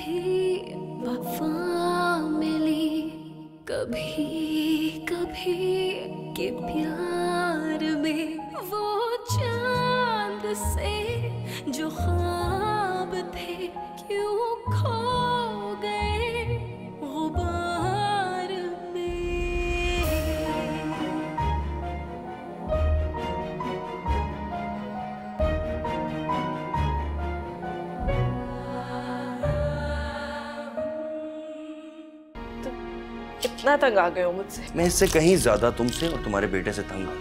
भी वफा मिली, कभी कभी के प्यार में वो चांद से जो ख्वाब थे क्यों खो गए गुबार में। तुम इतना तंग आ गए हो मुझसे? मैं इससे कहीं ज्यादा तुमसे और तुम्हारे बेटे से तंग आ गया।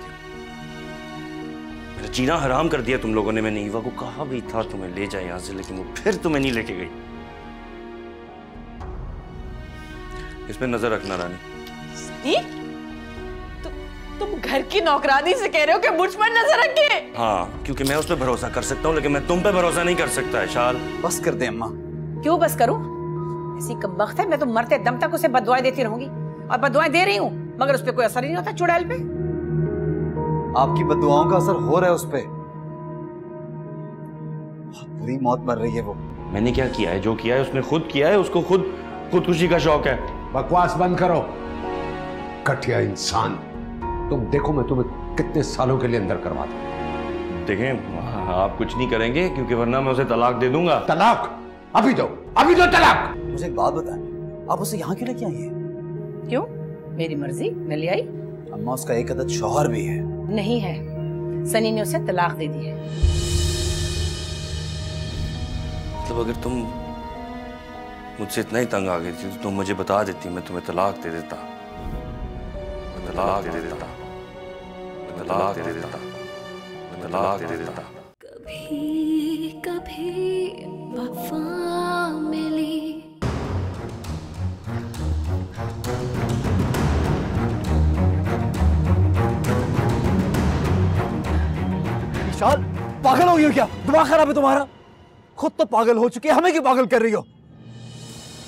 जीना हराम कर दिया तुम लोगों ने। मैंने ईवा को कहा भी था तुम्हें ले जाए यहां से, लेकिन वो फिर तुम्हें नहीं लेके गई। इसमें नजर रखना रानी। सनी, तुम घर की नौकरानी से कह रहे हो कि मुझ पर नजर रखे? हाँ, क्योंकि मैं उस पर भरोसा कर सकता हूँ, लेकिन मैं तुम पे भरोसा नहीं कर सकता। इशाल, बस कर दे अम्मा। क्यों बस करूं? ऐसी कमबख्त है, मैं तो मरते दम तक उसे बददुआएं देती रहूंगी, और बददुआएं दे रही हूँ मगर उस पर कोई असर ही नहीं होता। चुड़ैल पे आपकी बददुआओं का असर हो रहा है। उस पे बुरी मौत मर रही है वो। मैंने क्या किया है? जो किया है उसने खुद किया है। उसको खुद खुदकुशी का शौक है। बकवास बंद करो। घटिया इंसान तुम। देखो मैं तुम्हें कितने सालों के लिए अंदर करवा दूं। देखें आप कुछ नहीं करेंगे, क्योंकि वरना मैं उसे तलाक दे दूंगा। तलाक? अभी दो, अभी दो तलाक। मुझे एक बात बता, आप उसे यहाँ क्यों लेके आई है? क्यों? मेरी मर्जी, मैं ले आई। अम्मा उसका एक अदद शौहर भी है। नहीं है, सनी ने उसे तलाक दे दी है। मतलब अगर तुम मुझसे इतना ही तंग आ गई थी तो तुम मुझे बता देती, मैं तुम्हें तलाक दे देता। कभी कभी वफा मिली। विशाल, पागल हो गई हो क्या? दिमाग खराब है तुम्हारा? खुद तो पागल हो चुके, हमें क्यों पागल कर रही हो?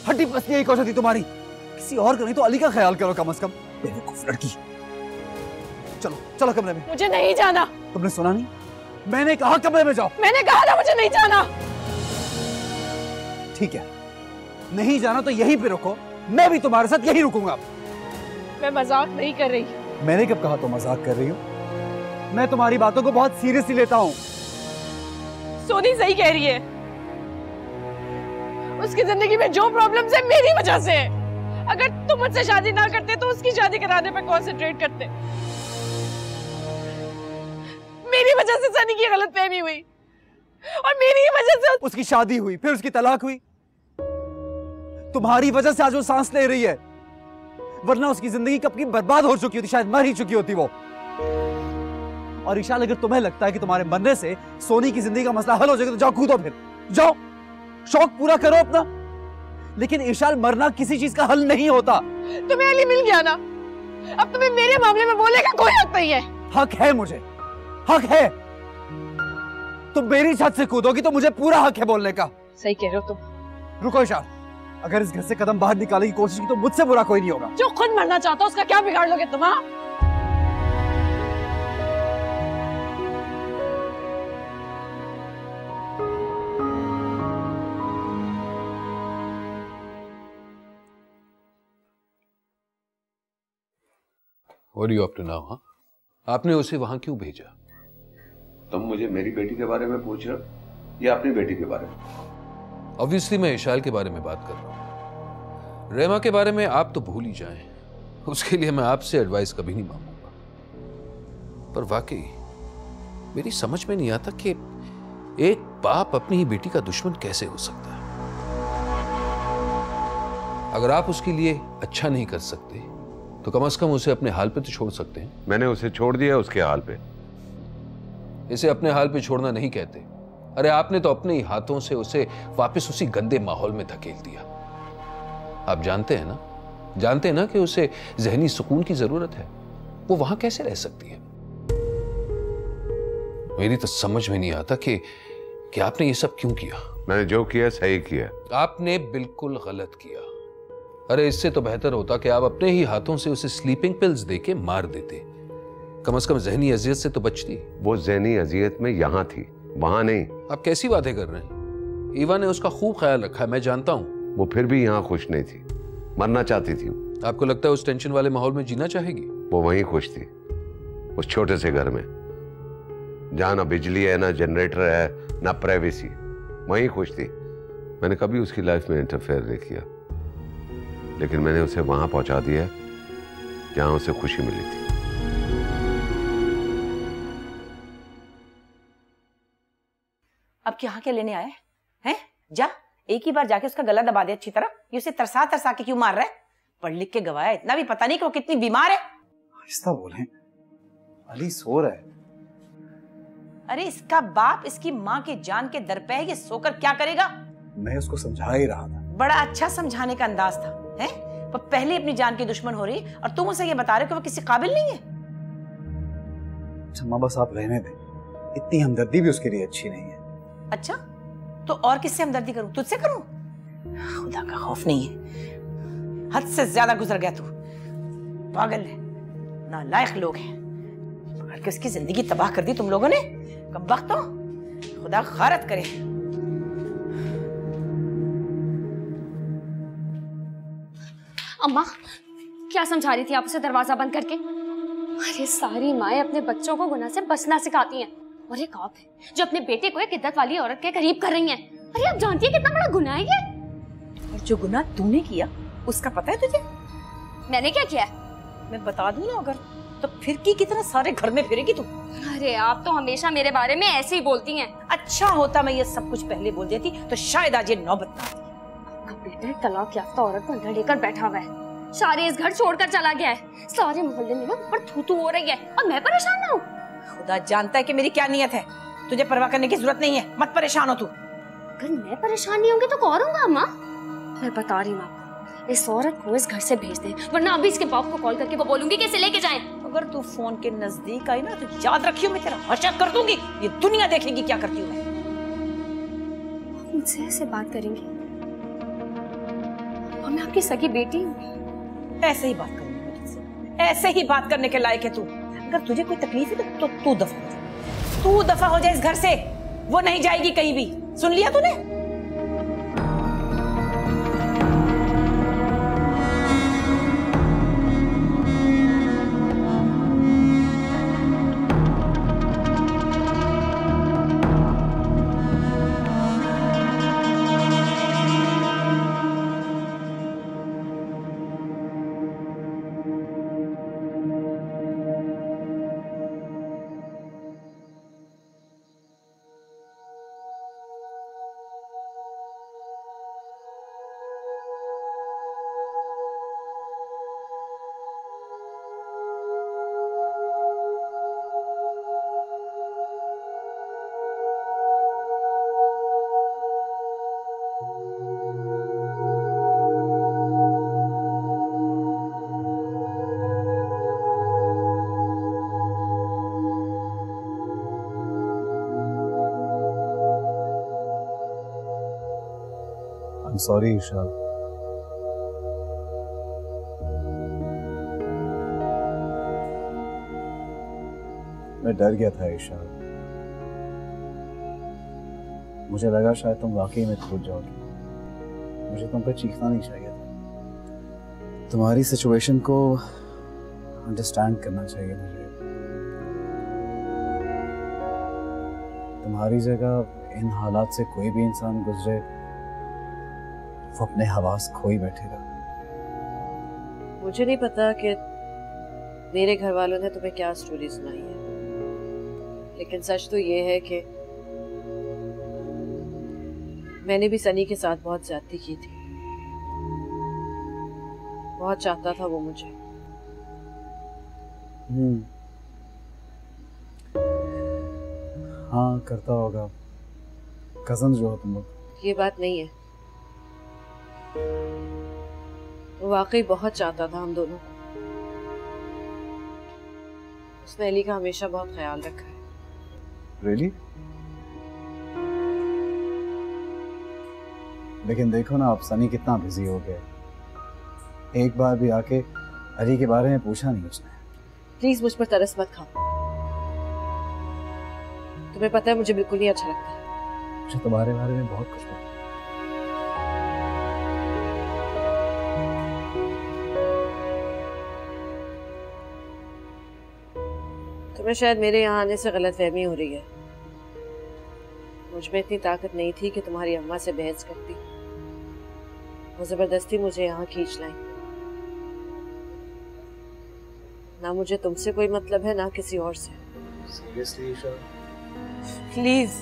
हड्डी पसली यही कोशिश थी तुम्हारी। किसी और का नहीं तो अली का ख्याल करो कम से कम। बेवकूफ लड़की। चलो चलो कमरे में। मुझे नहीं जाना। तुमने सुना नहीं? मैंने कहा कमरे में जाओ। मैंने कहा था मुझे नहीं जाना। ठीक है, नहीं जाना तो यहीं पे रुको, मैं भी तुम्हारे साथ यहीं रुकूंगा। मैं मजाक नहीं कर रही। मैंने कब कहा तो मजाक कर रही हो? मैं तुम्हारी बातों को बहुत सीरियसली लेता हूँ। सोनी सही कह रही है। उसकी जिंदगी में जो प्रॉब्लम्स हैं मेरी वजह से है। अगर तुम मुझसे शादी ना करते तो उसकी शादी कराने पर कॉन्सेंट्रेट करते। मेरी वजह से सनी की गलतफहमी हुई और मेरी वजह से उसकी शादी हुई, फिर उसकी तलाक हुई। तुम्हारी वजह से आज वो सांस ले रही है, वरना उसकी जिंदगी कब की बर्बाद हो चुकी होती, शायद मर ही चुकी होती वो। और ईशाल, अगर तुम्हें लगता है कि तुम्हारे बनने से सोनी की जिंदगी का मसला हल हो जाएगा तो जाओ कूदो, फिर जाओ शौक पूरा करो अपना। लेकिन ईशाल, मरना किसी चीज का हल नहीं होता। तुम्हें अली मिल गया ना, अब तुम्हें मेरे मामले में बोलने का कोई हक नहीं है। हक है मुझे, हक है। तुम मेरी छत से कूदोगी तो मुझे पूरा हक है बोलने का। सही कह रहे हो तुम। रुको ईशाल, अगर इस घर से कदम बाहर निकालने की कोशिश की तो मुझसे बुरा कोई नहीं होगा। जो खुद मरना चाहता है उसका क्या बिगाड़ लोगे तुम? What are you up to now, huh? आपने उसे वहां क्यों भेजा? तुम मुझे मेरी बेटी के बारे में पूछ रहे हो या अपनी बेटी के बारे में? Obviously मैं इशाल के बारे में बात कर रहा हूँ। रेमा के बारे में आप तो भूल ही जाएं। उसके लिए मैं आपसे एडवाइस कभी नहीं मांगूंगा। पर वाकई मेरी समझ में नहीं आता कि एक बाप अपनी ही बेटी का दुश्मन कैसे हो सकता है। अगर आप उसके लिए अच्छा नहीं कर सकते तो कम से कम उसे अपने हाल पे तो छोड़ सकते हैं। मैंने उसे छोड़ दिया उसके हाल पे। इसे अपने हाल पे छोड़ना नहीं कहते। अरे आपने तो अपने ही हाथों से उसे वापस उसी गंदे माहौल में धकेल दिया। आप जानते हैं ना कि उसे जहनी सुकून की जरूरत है। वो वहां कैसे रह सकती है? मेरी तो समझ में नहीं आता कि आपने ये सब क्यों किया। मैंने जो किया सही किया। आपने बिल्कुल गलत किया। अरे इससे तो बेहतर होता कि आप अपने ही हाथों से उसे स्लीपिंग पिल्स देके मार देते। कम से कम जहनी अजियत से तो बचती। वो जहनी अजियत में यहाँ थी, वहां नहीं। आप कैसी बातें कर रहे हैं? ईवा ने उसका खूब ख्याल रखा है, मैं जानता हूँ। वो फिर भी यहाँ खुश नहीं थी, मरना चाहती थी। आपको लगता है उस टेंशन वाले माहौल में जीना चाहेगी? वो वहीं खुश थी, उस छोटे से घर में, जहाँ ना बिजली है, ना जनरेटर है, ना प्राइवेसी, वहीं खुश थी। मैंने कभी उसकी लाइफ में इंटरफेयर नहीं किया, लेकिन मैंने उसे वहाँ पहुँचा दिया जहाँ उसे खुशी मिली थी। अब क्या लेने आए हैं? जा, एक ही बार जाके उसका गला दबा दे अच्छी तरह। ये उसे तरसा तरसा के क्यों मार रहा है? पढ़ लिख के गवाया, इतना भी पता नहीं कि वो कितनी बीमार है। आहिस्ता बोलें, अली सो रहा है। अरे इसका बाप इसकी माँ की जान के दर पे है, ये सोकर क्या करेगा? मैं उसको समझा ही रहा था। बड़ा अच्छा समझाने का अंदाज था, हैं? वो पहले अपनी जान की दुश्मन हो रही और तुम उसे ये बता रहे हो कि वो किसी काबिल नहीं है। अच्छा मां, बस आप रहने दे, इतनी हमदर्दी भी उसके लिए अच्छी नहीं है। अच्छा तो और किससे हमदर्दी करूँ? तुझसे करूँ? खुदा का खौफ नहीं है, हद से ज्यादा गुजर गया तू। पागल है, नालायक लोग हैं, पकड़ के उसकी जिंदगी तबाह कर दी तुम लोगों ने। कब वक्त हो, खुदा खारत करे। अम्मा क्या समझा रही थी आप उसे दरवाजा बंद करके? अरे सारी माएं अपने बच्चों को गुनाह से बचना सिखाती हैं, और एक आप है जो अपने बेटे को एक इद्दत वाली औरत के करीब कर रही हैं। अरे आप जानती है कितना बड़ा गुनाह है ये? और जो गुनाह तूने किया उसका पता है तुझे? मैंने क्या किया? मैं बता दूं ना अगर तो फिरकी की तरह सारे घर में फिरेगी तू। अरे आप तो हमेशा मेरे बारे में ऐसे ही बोलती हैं। अच्छा होता मैं ये सब कुछ पहले बोल देती तो शायद आज ये नौबत ना आती। आपका बेटा एक तलाक याफ्ता औरत को अंदर लेकर बैठा हुआ है, सारे इस घर छोड़कर चला गया है, सारे मोहल्ले में ऊपर थूथू हो रही है और मैं परेशान ना हूँ। खुदा जानता है कि मेरी क्या नियत है, तुझे परवाह करने की जरूरत नहीं है, मत परेशान हो तू। अगर मैं परेशान नहीं होंगी तो कौन होगा? अम्मा मैं बता रही हूँ, इस औरत को इस घर से भेज दे, वरना अभी इसके बाप को कॉल करके वो बोलूंगी कि इसे लेके जाएं। अगर तू फोन के नजदीक आई ना तो याद रखियो मैं तेरा हशर कर दूंगी, ये दुनिया देखेगी क्या करती हूँ। आप मुझसे ऐसे बात करेंगी और मैं आपकी सगी बेटी हूँ, ऐसे ही बात करूंगी तुझसे, ऐसे ही बात करने के लायक है तू। अगर तुझे कोई तकलीफ है तो तू दफा हो जाए, तू दफा हो जाए इस घर से, वो नहीं जाएगी कहीं भी। सुन लिया तूने? सॉरी ईशा, मैं डर गया था ईशा, मुझे लगा शायद तुम वाकई में टूट जाओगी, मुझे तुम पर चीखना नहीं चाहिए था, तुम्हारी सिचुएशन को अंडरस्टैंड करना चाहिए मुझे। तुम्हारी जगह इन हालात से कोई भी इंसान गुजरे वो अपने हवास खोई बैठेगा। मुझे नहीं पता कि मेरे घर वालों ने तुम्हें क्या स्टोरी सुनाई है, लेकिन सच तो ये है कि मैंने भी सनी के साथ बहुत ज्यादती की थी। बहुत चाहता था वो मुझे। हाँ करता होगा, कजन जो हो तुम लोग। ये बात नहीं है, वाकई बहुत चाहता था हम दोनों को। उसने अली का हमेशा बहुत ख्याल रखा है। Really? लेकिन देखो ना आप, सनी कितना बिजी हो गए, एक बार भी आके अली के बारे में पूछा नहीं उसने। प्लीज मुझ पर तरस मत खाओ, तुम्हें पता है मुझे बिल्कुल नहीं अच्छा लगता। मुझे तुम्हारे बारे में बहुत कुछ पता है। तुम्हें शायद मेरे यहाँ आने से गलतफहमी हो रही है। मुझ में इतनी ताकत नहीं थी कि तुम्हारी अम्मा से बहस करती। वो जबरदस्ती मुझे यहाँ खींच लाई। ना मुझे तुमसे कोई मतलब है ना किसी और से। Seriously, Isha? Please,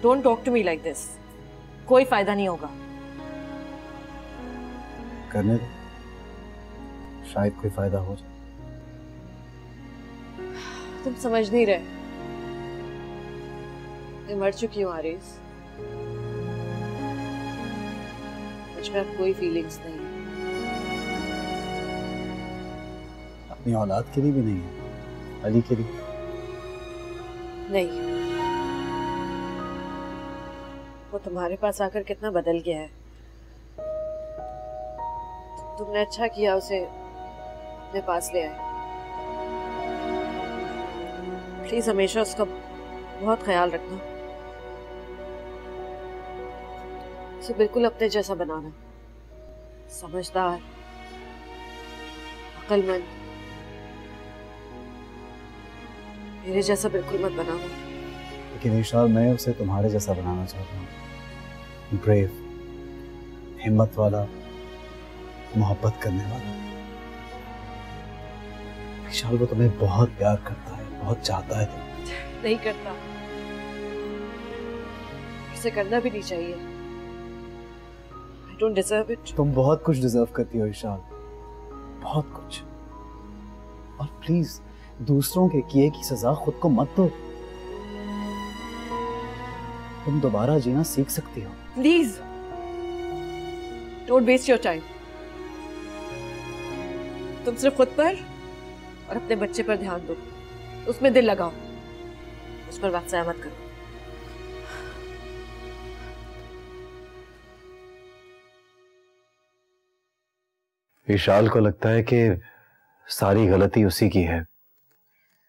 don't talk to me like this. कोई फायदा नहीं होगा। करने दो। शायद कोई फायदा हो जाए। तुम समझ नहीं रहे। मैं मर चुकी हूँ आरिस। मुझ में अब कोई फीलिंग्स नहीं है। अपनी औलाद के लिए भी नहीं है, अली के लिए नहीं। वो तुम्हारे पास आकर कितना बदल गया है। तुमने अच्छा किया उसे अपने पास ले आए। प्लीज हमेशा उसका बहुत ख्याल रखना, उसे बिल्कुल अपने जैसा बनाना। समझदार, अक्लमंद, मेरे जैसा बिल्कुल मत बनाना। लेकिन विशाल, मैं उसे तुम्हारे जैसा बनाना चाहता हूँ। ब्रेव, हिम्मत वाला, मोहब्बत करने वाला। विशाल वो तुम्हें बहुत प्यार करता है, बहुत चाहता है तुम्हें। नहीं करता, उसे करना भी नहीं चाहिए। I don't deserve it. तुम बहुत कुछ डिजर्व करती हो विशाल, बहुत कुछ। और प्लीज दूसरों के किए की सजा खुद को मत दो। तुम दोबारा जीना सीख सकती हो। Please don't waste your time. तुम सिर्फ खुद पर और अपने बच्चे पर ध्यान दो, उसमें दिल लगाओ, उस पर वक्त जाया मत करो। विशाल को लगता है कि सारी गलती उसी की है।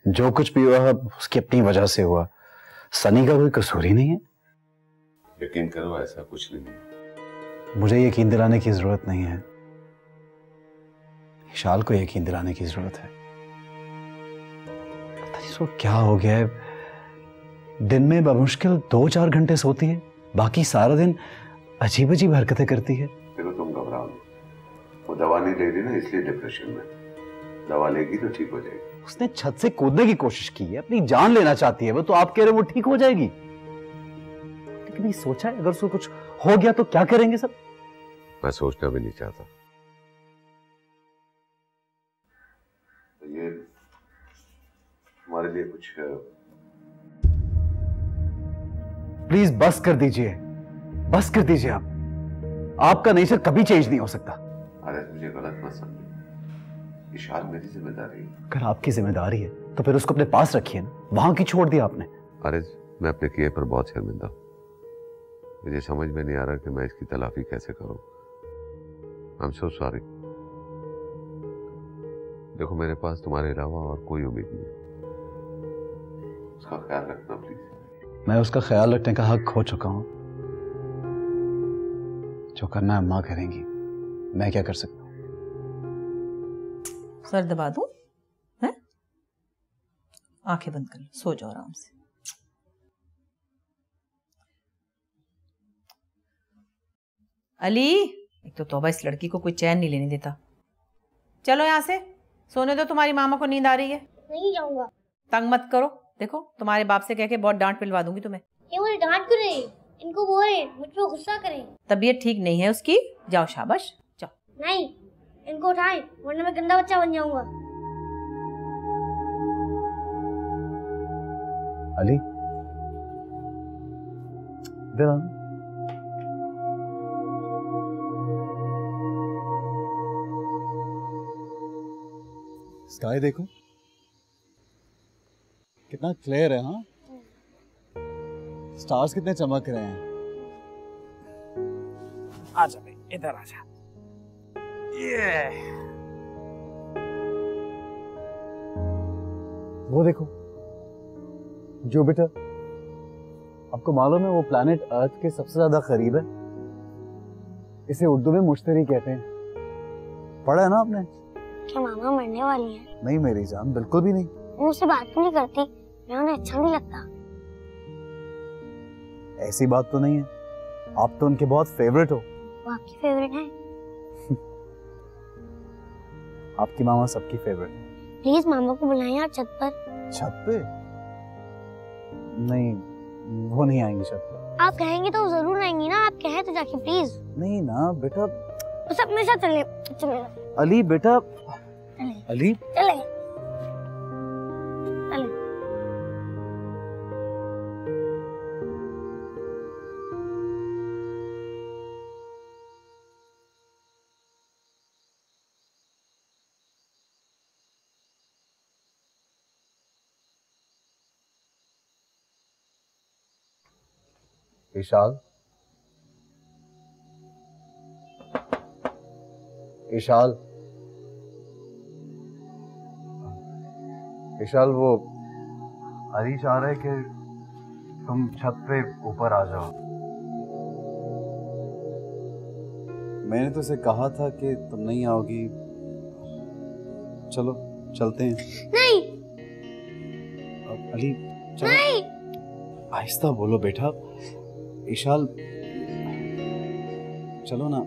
जो कुछ भी हुआ उसकी अपनी वजह से हुआ। सनी का कोई कसूर ही नहीं है। यकीन करो ऐसा कुछ नहीं है। मुझे यकीन दिलाने की जरूरत नहीं है, विशाल को यकीन दिलाने की जरूरत है। पता नहीं इसको क्या हो गया है, दिन में बमुश्किल 2-4 घंटे सोती है, बाकी सारा दिन अजीब अजीब हरकतें करती है। देखो तुम घबराओ, वो दवा नहीं ले रही ना, इसलिए डिप्रेशन में। दवा लेगी तो ठीक हो जाएगी। उसने छत से कूदने की कोशिश की है, अपनी जान लेना चाहती है वो, तो आप कह रहे हो वो ठीक हो जाएगी? लेकिन सोचा है अगर उसको कुछ हो गया तो क्या करेंगे सब? मैं सोचना भी नहीं चाहता। ये हमारे लिए कुछ प्लीज बस कर दीजिए, बस कर दीजिए। आपका नेचर कभी चेंज नहीं हो सकता। अरे मुझे गलत मत समझो, इशार मेरी जिम्मेदारी है। अगर आपकी जिम्मेदारी है तो फिर उसको अपने पास रखिए ना, वहां की छोड़ दिया आपने। अरे मैं अपने किए पर बहुत शर्मिंदा हूँ। मुझे समझ में नहीं आ रहा कि मैं इसकी तलाफी कैसे करूँ। I am so sorry. देखो मेरे पास तुम्हारे अलावा और कोई उम्मीद नहीं। उसका ख्याल रखना प्लीज। मैं उसका ख्याल रखने का हक खो चुका हूँ। जो करना है माँ करेंगी, मैं क्या कर सकता हूँ? सर दबा दूँ? हैं? आंखें बंद कर, सो जाओ आराम से। अली, एक तो तौबा इस लड़की को कोई चैन नहीं लेने देता। चलो यहाँ से, सोने दो। तुम्हारी मामा को नींद आ रही है। नहीं जाऊंगा। तंग मत करो, देखो तुम्हारे बाप से कह के बहुत डांट पिलवा दूंगी तुम्हें। ये मुझे डांट क्यों रही? इनको बोले मुझ पे गुस्सा करें। तबीयत ठीक नहीं है उसकी, जाओ शाबाश जाओ। नहीं, इनको उठाएं वरना मैं गंदा बच्चा बन जाऊंगा। अली इधर। स्काई देखो कितना क्लियर है। हाँ, स्टार्स कितने चमक रहे हैं। आजा भाई इधर आजा। ये वो देखो जुपिटर, आपको मालूम है वो प्लैनेट अर्थ के सबसे ज्यादा करीब है। इसे उर्दू में मुश्तरी कहते हैं। पढ़ा है ना आपने? क्या मामा मरने वाली है? नहीं मेरी जान, बिल्कुल भी नहीं। वो मुझसे बात नहीं करती, मैं उन्हें अच्छा नहीं लगता। ऐसी बात तो नहीं है, आप तो उनके बहुत फेवरेट हो। वो आपकी फेवरेट है? आपकी मामा सबकी फेवरेट है। प्लीज मामा को बुलाएं यार छत पर। छत पे? नहीं, वो नहीं आएंगी छत पर। आप कहेंगे तो जरूर आएंगी ना, आप कहें तो जाके प्लीज। नहीं ना बेटा, बस अपने साथ चले। अली बेटा, अली चले। विशाल, विशाल, विशाल, वो अली चाह रहे कि तुम छत पे ऊपर आ जाओ। मैंने तो उसे कहा था कि तुम नहीं आओगी। चलो चलते हैं। नहीं। अब अली चलो। नहीं। आहिस्ता बोलो बेटा। ईशाल चलो ना।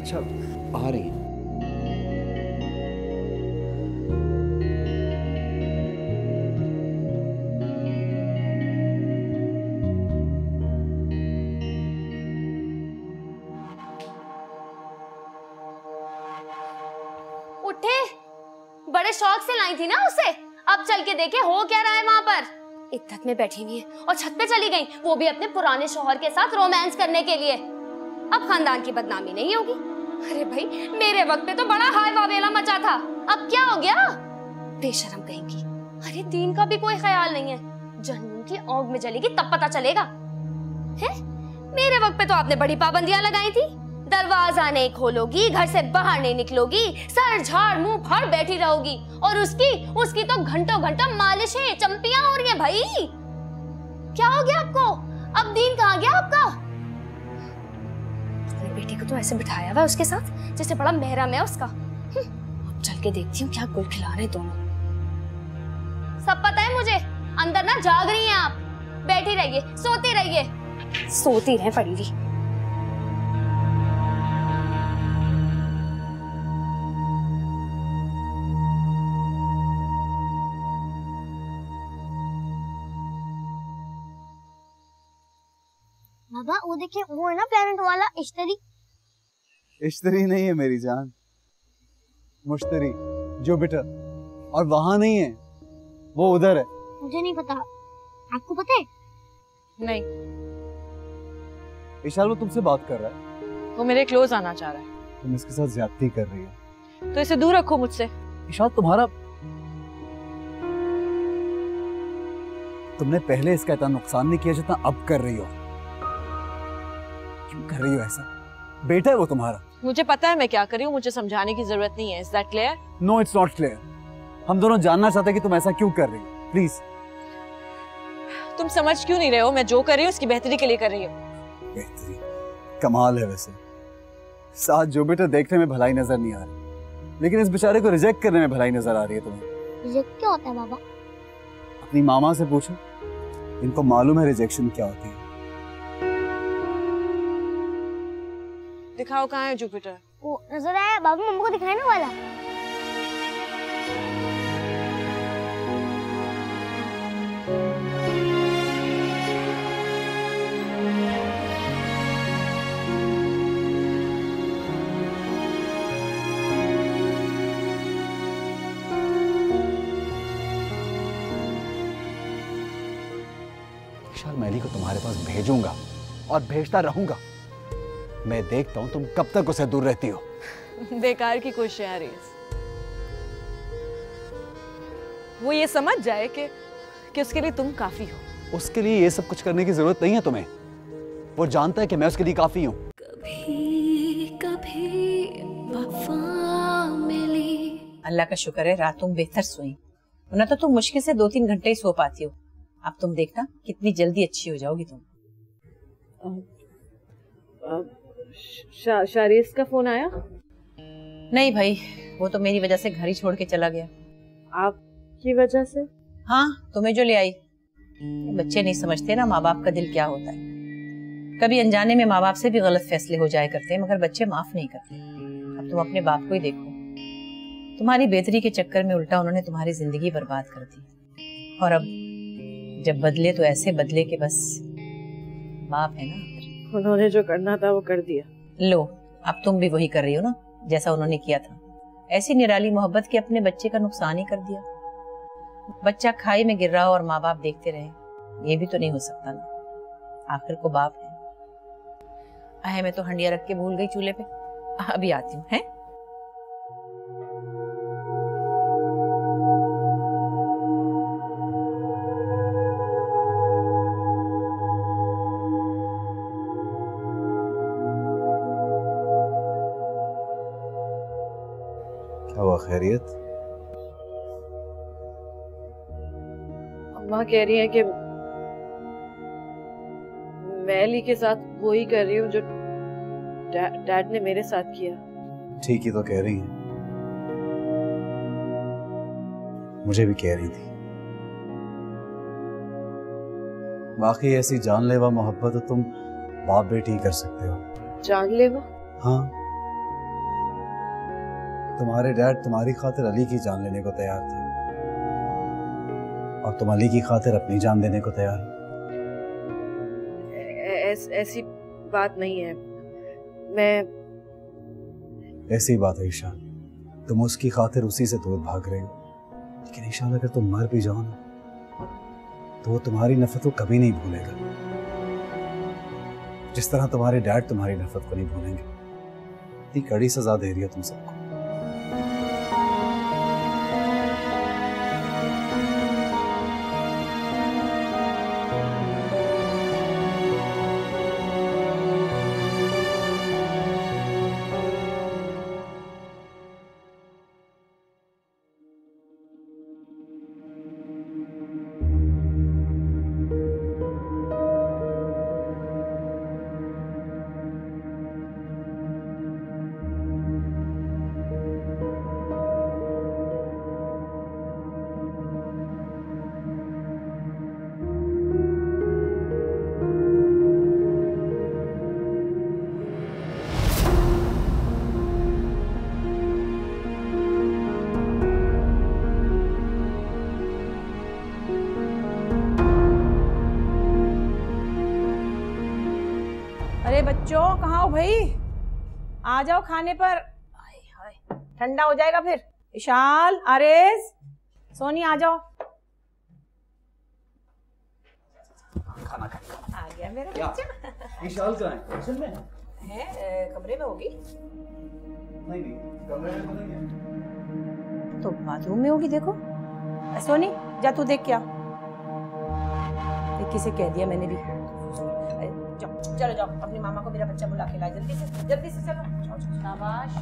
अच्छा आ रही है। उठे, बड़े शौक से लाई थी ना उसे, अब चल के देखे हो क्या रहा है वहाँ पर। इद्दत में बैठी हुई है और छत पे चली गई, वो भी अपने पुराने शौहर के साथ रोमांस करने के लिए। अब खानदान की बदनामी नहीं होगी? अरे भाई, मेरे वक्त पे तो बड़ा हाय वावेला मचा था, अब क्या हो गया? बेशरम कहेंगी, अरे दीन का भी कोई ख्याल नहीं है। जहन्नुम की आग में जलेगी तब पता चलेगा। है? मेरे वक्त पे तो आपने बड़ी पाबंदियां लगाई थी, दरवाजा नहीं खोलोगी, घर से बाहर नहीं निकलोगी, सर झाड़ मुंह फाड़ बैठी रहोगी, और उसकी उसकी तो घंटों घंटों मालिशें चंपियां हो रही हैं। भाई क्या हो गया आपको? अब दीन कहाँ गया आपका? अपने बेटे को तो ऐसे बिठाया हुआ है उसके साथ जैसे बड़ा मेहराम है उसका। अब चल के देखती हूँ क्या गुल खिला रहे दोनों। सब पता है मुझे, अंदर ना जाग रही है आप। बैठी रहिए, सोती रहिए, सोती रहे पड़ी रही। वो देखिए, वो है ना प्लेनेट वाला इश्तरी। इश्तरी नहीं है मेरी जान, मुश्तरी जुपिटर। और वहां नहीं है, वो उधर है। मुझे नहीं पता, आपको पता है? नहीं। विशाल वो तुमसे बात कर रहा है, वो मेरे क्लोज आना चाह रहा है। तुम इसके साथ ज्यादती कर रही हो, तो इसे दूर रखो मुझसे। विशाल तुम्हारा, तुमने पहले इसका इतना नुकसान नहीं किया जितना अब कर रही हो। कर रही हो ऐसा? बेटा है वो तुम्हारा। मुझे पता है मैं क्या कर रही हूँ, मुझे समझाने की जरूरत नहीं है। Is that clear? No, it's not clear. हम दोनों जानना चाहते हैं कि तुम ऐसा क्यों कर रही हो। Please. तुम समझ क्यों नहीं रहे हो? मैं जो कर रही हूँ उसकी बेहतरी के लिए कर रही हूँ। बेहतरी? कमाल है वैसे। साथ जो बेटा देखने में भलाई नजर नहीं आ रही, लेकिन इस बेचारे को रिजेक्ट करने में भलाई नजर आ रही है तुम्हें। रिजेक्ट क्या होता है बाबा? अपनी मामा से पूछो, इनको मालूम है रिजेक्शन क्या होती है। दिखाओ कहाँ है जुपिटर? वो नजर आया बाबू, मम्मी को दिखाने वाला। विशाल, मैं अली को तुम्हारे पास भेजूंगा और भेजता रहूंगा। मैं देखता हूँ तुम कब तक उसे दूर रहती हो। बेकार की कोशिश है रेस। वो ये समझ जाए कि उसके लिए तुम काफी हो। उसके लिए ये सब कुछ करने की जरूरत नहीं है तुम्हें। वो जानता है कि मैं उसके लिए काफी हूँ। कभी कभी वफा मिली। अल्लाह का शुक्र है रात तुम बेहतर सोई, वरना तो तुम मुश्किल से 2-3 घंटे ही सो पाती हो। अब तुम देखना कितनी जल्दी अच्छी हो जाओगी तुम। शारीस का फोन आया। नहीं भाई, वो तो मेरी वजह से घर ही छोड़ के चला गया। आपकी वजह से? हाँ, तुम्हें जो ले आई। बच्चे नहीं समझते ना माँ बाप का दिल क्या होता है। कभी अनजाने में माँ बाप से भी गलत फैसले हो जाया करते हैं, मगर बच्चे माफ नहीं करते। अब तुम अपने बाप को ही देखो, तुम्हारी बेहतरी के चक्कर में उल्टा उन्होंने तुम्हारी जिंदगी बर्बाद कर दी। और अब जब बदले तो ऐसे बदले के बस बाप है ना, उन्होंने जो करना था वो कर दिया। लो, अब तुम भी वही कर रही हो ना जैसा उन्होंने किया था। ऐसी निराली मोहब्बत के अपने बच्चे का नुकसान ही कर दिया। बच्चा खाई में गिर रहा हो और माँ बाप देखते रहे, ये भी तो नहीं हो सकता ना। आखिर को बाप है। आहे, मैं तो हंडिया रख के भूल गई चूल्हे पे, अभी आती हूँ। हैं, खैरियत? अम्मा कह रही है कि मैं अली के साथ वही कर रही हूँ जो डैड ने मेरे साथ किया। ठीक ही तो कह रही है, मुझे भी कह रही थी। बाकी ऐसी जानलेवा मोहब्बत तो तुम बाप बेटी ही कर सकते हो। जानलेवा? हाँ, तुम्हारे डैड तुम्हारी खातिर अली की जान लेने को तैयार थे और तुम अली की खातिर अपनी जान देने को तैयार हो। ऐसी बात नहीं है। मैं ऐसी बात है ईशा, तुम उसकी खातिर उसी से दूर भाग रहे हो। लेकिन ईशा, अगर तुम मर भी जाओ ना तो वो तुम्हारी नफरत को कभी नहीं भूलेगा, जिस तरह तुम्हारे डैड तुम्हारी नफरत को नहीं भूलेंगे। इतनी कड़ी सजा दे रही है तुम सबको। बच्चों, कहाँ हो भाई? आ जाओ खाने पर, ठंडा हो जाएगा फिर। विशाल, आरेज, सोनी, आ जाओ। खाना खा। आ गया मेरा बच्चा। विशाल कहाँ है? कमरे में होगी। नहीं, कमरे में नहीं है। तो बाथरूम में होगी। देखो सोनी, जा तू देख क्या। किसे कह दिया मैंने भी। चलो जाओ, अपने मामा को मेरा बच्चा बुला के लाए। जल्दी से चलो। शाबाश।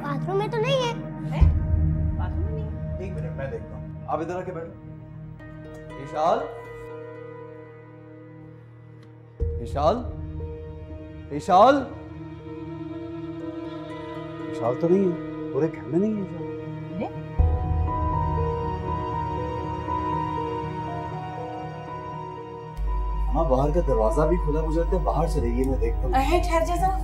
बाथरूम में तो नहीं है। हैं? बाथरूम में नहीं। एक मिनट, मैं देखता हूँ। आप इधर आके बैठो। विशाल, विशाल, विशाल, विशाल तो नहीं है। पूरे घर में नहीं है। हाँ, बाहर का दरवाजा भी खुला, मुझे लगता है बाहर चली गई। मैं देखता हूँ। अहे, ठहर जा जरा।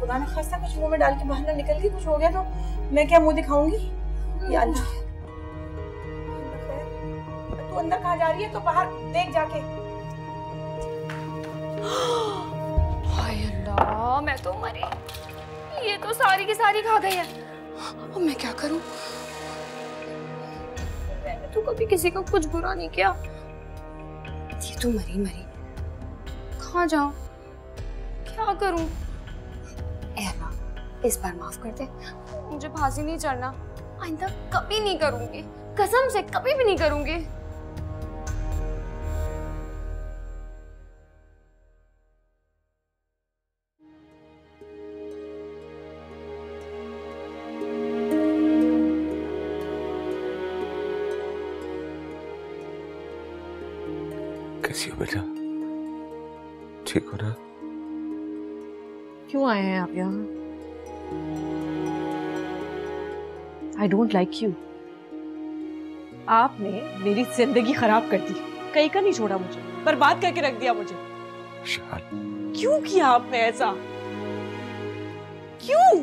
खुदा ना खास्ता कुछ मुंह में डाल के बाहर ना निकल के, कुछ हो गया तो मैं क्या मुंह दिखाऊंगी। तू अंदर कहाँ जा रही है? तो बाहर देख जाके। हाय अल्लाह, मैं तो मरी। ये तो सारी की सारी खा गई है। अब मैं क्या करूँ? मैंने तो कभी किसी को कुछ बुरा नहीं किया। ये तो मरी मरी कहाँ जाऊं, क्या करूं? एला, इस बार माफ कर दे, मुझे फांसी नहीं चढ़ना। आइंदा कभी नहीं करूंगी, कसम से कभी भी नहीं करूंगी। बेटा ठीक हो रहा? क्यों आए हैं आप यहाँ? I don't like you. आपने मेरी जिंदगी खराब कर दी, कहीं का नहीं छोड़ा मुझे, बर्बाद करके रख दिया मुझे। क्यों किया आपने ऐसा? क्यों?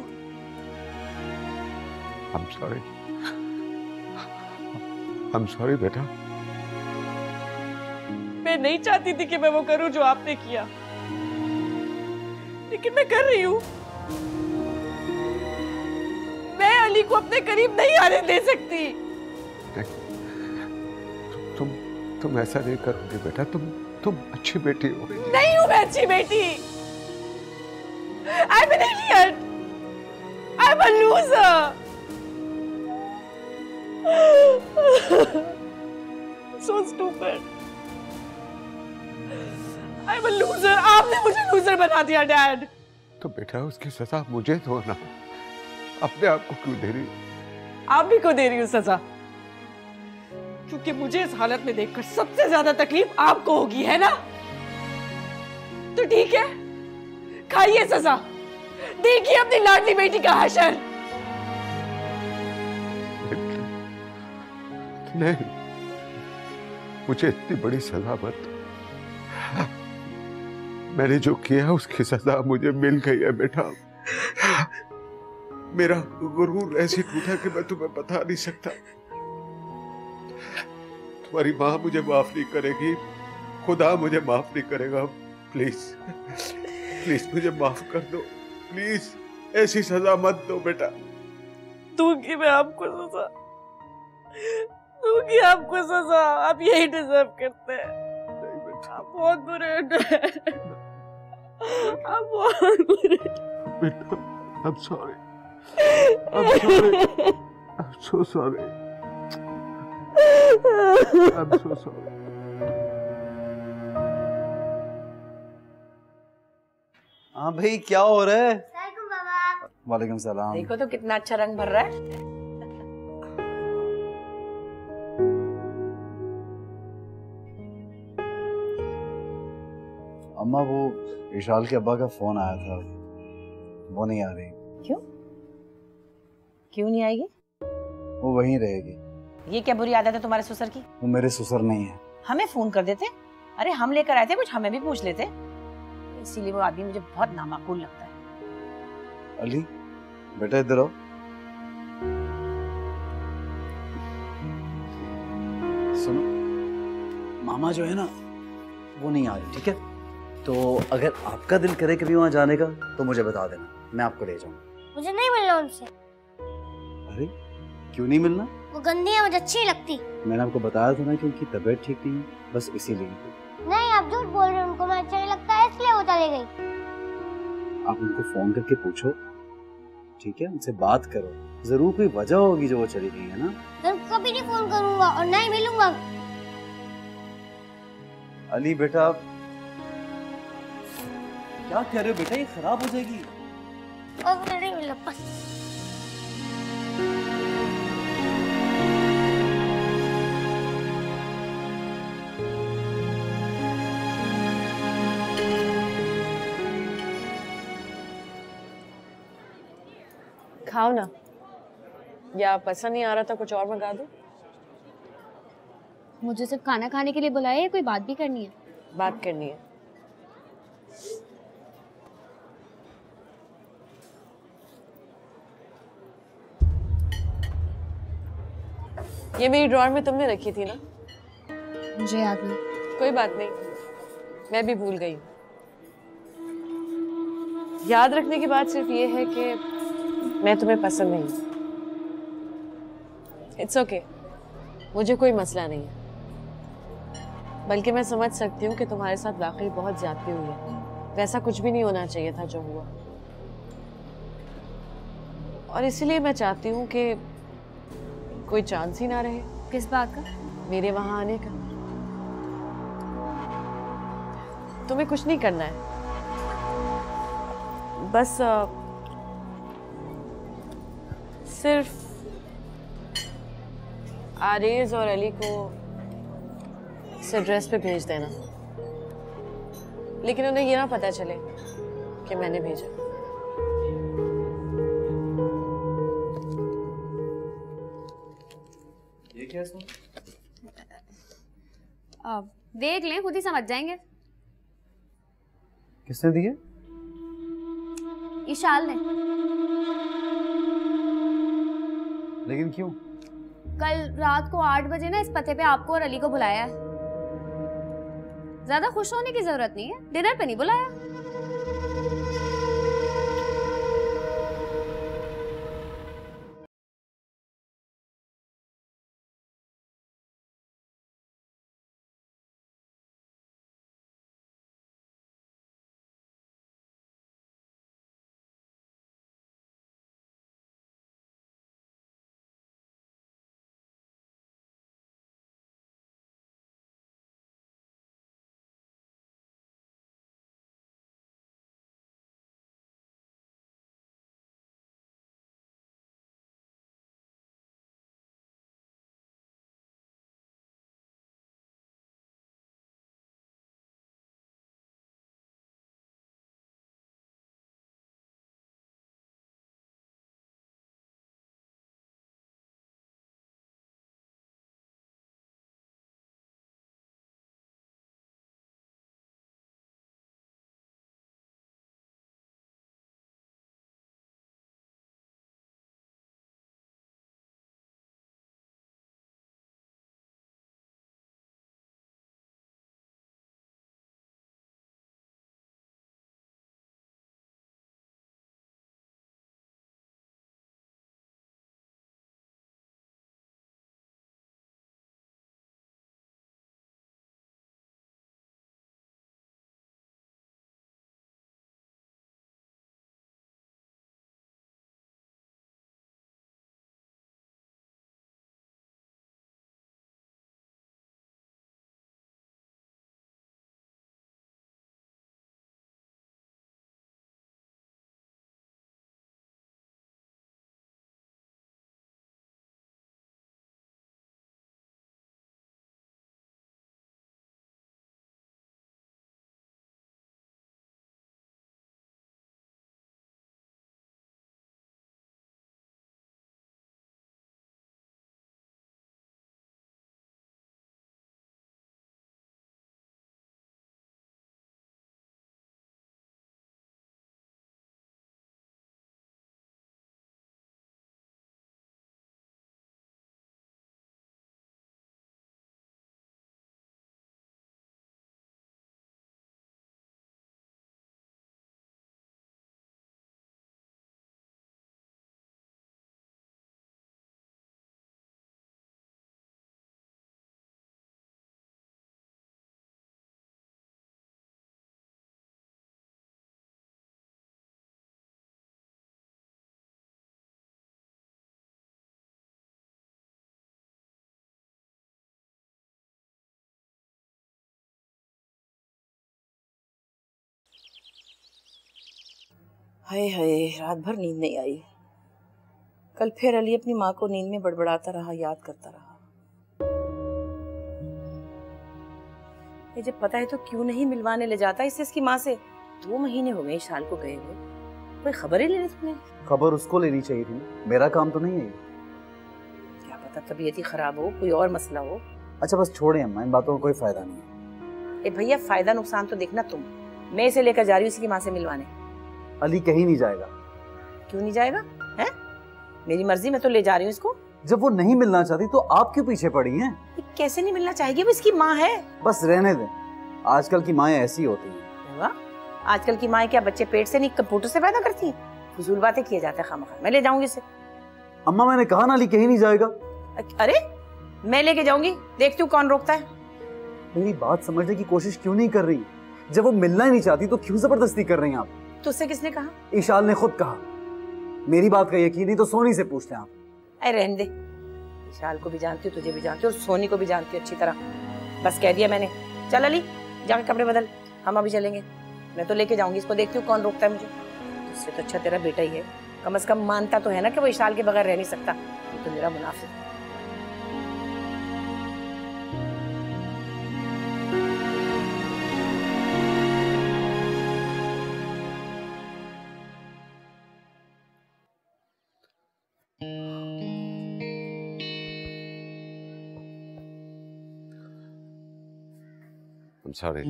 I'm sorry बेटा। मैं नहीं चाहती थी कि मैं वो करूं जो आपने किया, लेकिन मैं कर रही हूं। मैं अली को अपने करीब नहीं आने दे सकती। तुम ऐसा नहीं करोगे बेटा। तुम अच्छी बेटी हो। नहीं हूँ मैं अच्छी बेटी। I'm an idiot. I'm a loser. So stupid. I'm a loser. आपने मुझे loser बना दिया डैड। तो बेटा उसकी सजा मुझे दो ना। अपने आप को क्यों दे रही? आप भी क्यों दे रही हो सजा? क्योंकि मुझे इस हालत में देखकर सबसे ज्यादा तकलीफ आपको होगी, है ना? तो ठीक है, खाइए सजा, देखिए अपनी लाडली बेटी का हशर। नहीं, मुझे इतनी बड़ी सजा मत। मैंने जो किया उसकी सजा मुझे मिल गई है बेटा। मेरा गुरूर ऐसे टूटा कि मैं तुम्हें बता नहीं सकता। तुम्हारी माँ मुझे माफ नहीं करेगी, खुदा मुझे माफ नहीं करेगा। प्लीज मुझे माफ कर दो, प्लीज ऐसी सजा मत दो बेटा। दूंगी मैं आपको सजा, दूंगी आपको सजा। आप यही डिजर्व करते हैं। नहीं बेटा, आप बहुत बुरे हो, आप बहुत बुरे बेटा। I'm so sorry. I'm so sorry. हाँ भाई, क्या हो रहा है? वालेकुम सलाम। देखो तो कितना अच्छा रंग भर रहा है। अम्मा, वो इशाल के अब्बा का फोन आया था, वो नहीं आ रही। क्यों नहीं आएगी? वो वहीं रहेगी। ये क्या बुरी आदत है तुम्हारे ससुर की? वो मेरे ससुर नहीं है। हमें फोन कर देते, अरे हम लेकर आए थे कुछ, हमें भी पूछ लेते। इसीलिए वो आदमी मुझे बहुत नामाकूल लगता है। अली बेटा इधर आओ। सुनो, मामा जो है ना वो नहीं आ रही, ठीक है? तो अगर आपका दिल करे कभी वहाँ जाने का तो मुझे बता देना, मैं आपको ले जाऊंगा। मुझे नहीं मिलना उनसे। अरे क्यों नहीं मिलना? वो गंदी है, मुझे अच्छी नहीं लगती। मैंने आपको बताया था ना कि उनकी तबीयत ठीक नहीं है, बस इसीलिए। नहीं, आप झूठ बोल रहे हो, उनको मैं अच्छा नहीं लगता है इसलिए वो चले गई। आप उनको फोन करके पूछो, ठीक है? उनसे बात करो, जरूर कोई वजह होगी जो वो चली गई है ना। मैं कभी नहीं फोन करूंगा और ना ही मिलूंगा। अली बेटा आप क्या कह रहे हो? बेटा ये खराब हो जाएगी। नहीं मिला बस। खाओ ना, या पसंद नहीं आ रहा था कुछ और मंगा दो। मुझे सिर्फ खाना खाने के लिए बुलाया है, कोई बात भी करनी है? बात करनी है। ये मेरी ड्रॉअर में तुमने रखी थी ना? मुझे याद नहीं। कोई बात नहीं, मैं भी भूल गई। याद रखने की बात सिर्फ ये है कि मैं तुम्हें पसंद नहीं। इट्स ओके, मुझे कोई मसला नहीं है, बल्कि मैं समझ सकती हूँ कि तुम्हारे साथ वाकई बहुत ज्यादती हुई है। वैसा कुछ भी नहीं होना चाहिए था जो हुआ, और इसीलिए मैं चाहती हूँ कि कोई चांस ही ना रहे। किस बात का? मेरे वहां आने का। तुम्हें कुछ नहीं करना है, बस सिर्फ आरेज और अली को इस एड्रेस पे भेज देना, लेकिन उन्हें ये ना पता चले कि मैंने भेजा। दिया इसको? अब देख लें, खुद ही समझ जाएंगे। किसने दिए? इशाल ने। लेकिन क्यों? कल रात को 8 बजे ना इस पते पे आपको और अली को बुलाया है। ज्यादा खुश होने की जरूरत नहीं है, डिनर पे नहीं बुलाया। हाय हाय, रात भर नींद नहीं आई। कल फिर अली अपनी माँ को नींद में बड़बड़ाता रहा, याद करता रहा। मुझे पता है तो क्यों नहीं मिलवाने ले जाता इसे इसकी माँ से? 2 महीने हो गए इशाल को गए हुए, कोई खबर ही लेने तुमने? खबर उसको लेनी चाहिए थी, मेरा काम तो नहीं है। क्या पता तबीयत ही खराब हो, कोई और मसला हो। अच्छा बस छोड़े अम्मा, इन बातों का कोई फायदा नहीं है। भैया फायदा नुकसान तो देखना तुम। मैं इसे लेकर जा रही हूँ इसकी माँ से मिलवाने। अली कहीं नहीं जाएगा। क्यों नहीं जाएगा? है मेरी मर्जी, मैं तो ले जा रही हूँ इसको। जब वो नहीं मिलना चाहती तो आप क्यों पीछे पड़ी हैं? कैसे नहीं मिलना चाहेगी, वो इसकी माँ है। बस रहने दें, आजकल की माएं ऐसी होती हैं। वाह, आजकल की माएं क्या बच्चे पेट से नहीं कंप्यूटर से पैदा करती हैं? फजूल बातें किए जाते हैं खामखा। मैं ले जाऊंगी इसे। अम्मा मैंने कहा ना अली कहीं नहीं जाएगा। अरे मैं लेके जाऊंगी, देखती हूँ कौन रोकता है। मेरी बात समझने की कोशिश क्यों नहीं कर रही? जब वो मिलना ही नहीं चाहती तो क्यों जबरदस्ती कर रही हैं आप? तो उससे किसने कहा? इशाल ने खुद कहा। मेरी बात का यकीन नहीं तो सोनी से पूछ लें आप। अरे रहने दे, इशाल को भी जानती हूँ, तुझे भी जानती हूँ और सोनी को भी जानती हूँ अच्छी तरह। बस कह दिया मैंने। चल अली जाकर कपड़े बदल, हम अभी चलेंगे। मैं तो लेके जाऊंगी इसको, देखती हूँ कौन रोकता है मुझे। उससे तो अच्छा तेरा बेटा ही है, कम अज कम मानता तो है ना कि वो इशाल के बगैर रह नहीं सकता। ये तो मेरा मुनाफिक है। I'm sorry.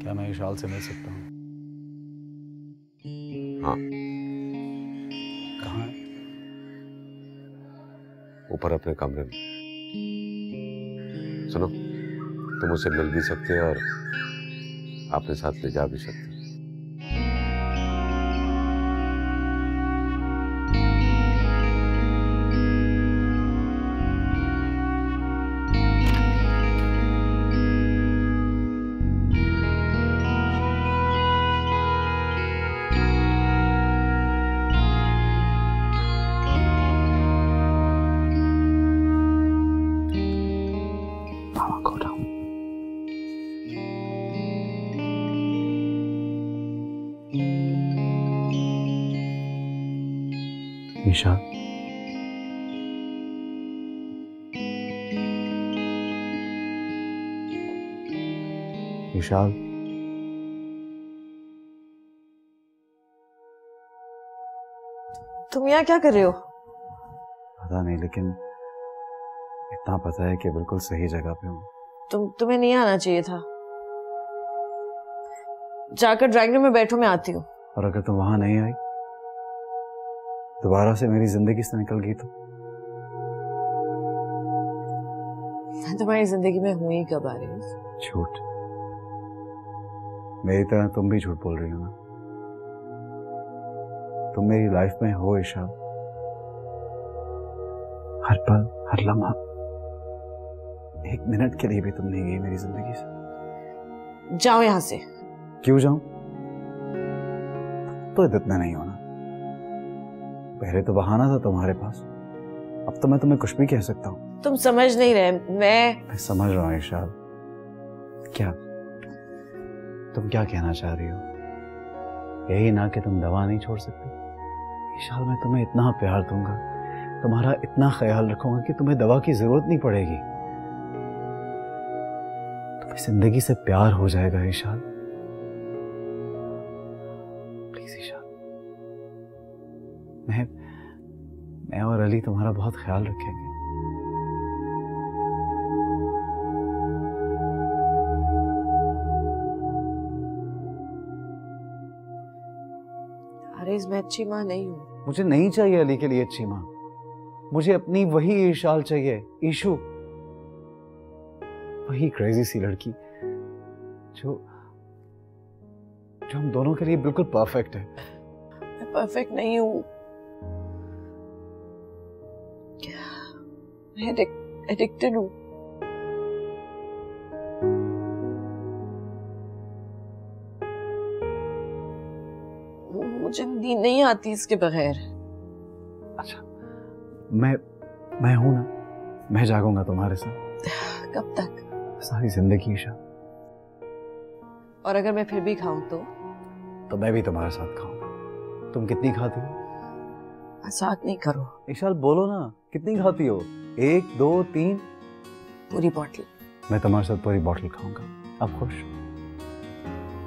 क्या मैं इशाल से मिल सकता हूँ? हाँ. कहाँ? ऊपर अपने कमरे में. सुनो, तुम उसे मिल भी सकते हो और अपने साथ ले जा भी सकते हो. ईशा, विशाल, तुम यहाँ क्या कर रहे हो? पता नहीं, लेकिन इतना पता है कि बिल्कुल सही जगह पे हूँ. तुम्हें नहीं आना चाहिए था. जाकर ड्राइंग रूम में बैठो, मैं आती हूँ. और अगर तुम वहां नहीं आई, दोबारा से मेरी जिंदगी से निकल गई तो मैं तुम्हारी जिंदगी में हूं ही कब आ रही हूँ. झूठ. मेरी तरह तुम भी झूठ बोल रही हो ना. तुम मेरी लाइफ में हो ईशा, हर पल, हर लम्हा. एक मिनट के लिए भी तुम नहीं गई मेरी जिंदगी से. जाओ यहां से. क्यों जाऊं? तो इतना नहीं होना. पहले तो बहाना था तुम्हारे पास, अब तो मैं तुम्हें कुछ भी कह सकता हूँ. तुम समझ नहीं रहे. मैं समझ रहा हूँ इशाल. क्या तुम क्या कहना चाह रही हो? यही ना कि तुम दवा नहीं छोड़ सकती? इशाल, मैं तुम्हें इतना प्यार दूंगा, तुम्हारा इतना ख्याल रखूंगा कि तुम्हें दवा की जरूरत नहीं पड़ेगी. तुम्हें जिंदगी से प्यार हो जाएगा इशाल. प्लीज इशाल, मैं और अली तुम्हारा बहुत ख्याल रखेंगे. अरे, मैं अच्छी माँ नहीं हूँ. मुझे नहीं चाहिए अली के लिए अच्छी माँ. मुझे अपनी वही इशाल चाहिए, ईशू, वही क्रेजी सी लड़की जो हम दोनों के लिए बिल्कुल परफेक्ट है. मैं परफेक्ट नहीं हूँ. मैं एडिक्टेड हूँ. मुझे नींद नहीं आती इसके बगैर. अच्छा, मैं हूं ना. मैं जागूंगा तुम्हारे साथ. कब तक? सारी जिंदगी ईशा. और अगर मैं फिर भी खाऊं तो मैं भी तुम्हारे साथ खाऊंगा. तुम कितनी खाती हो? मजाक नहीं करो इशाल, बोलो ना, कितनी खाती हो? 1, 2, 3? पूरी बॉटल. मैं तुम्हारे साथ पूरी बॉटल खाऊंगा. अब खुश?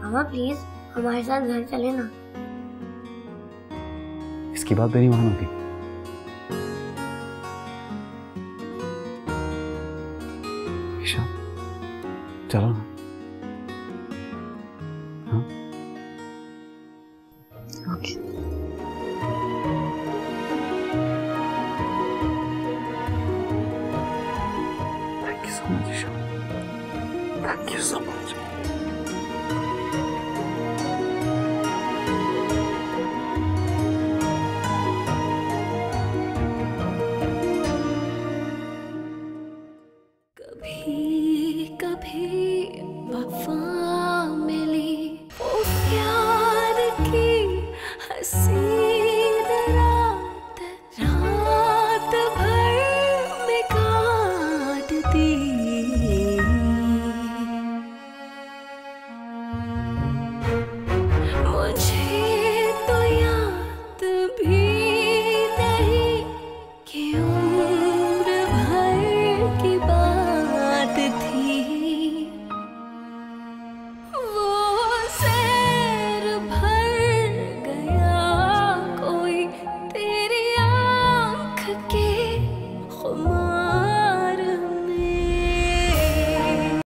मामा प्लीज हमारे साथ घर चले ना. इसकी बात नहीं मानोगी? ईशा, चलो ना. हाँ, okay. Thank you so much. कभी कभी वफा मिली वो प्यार की हंसी. Oh,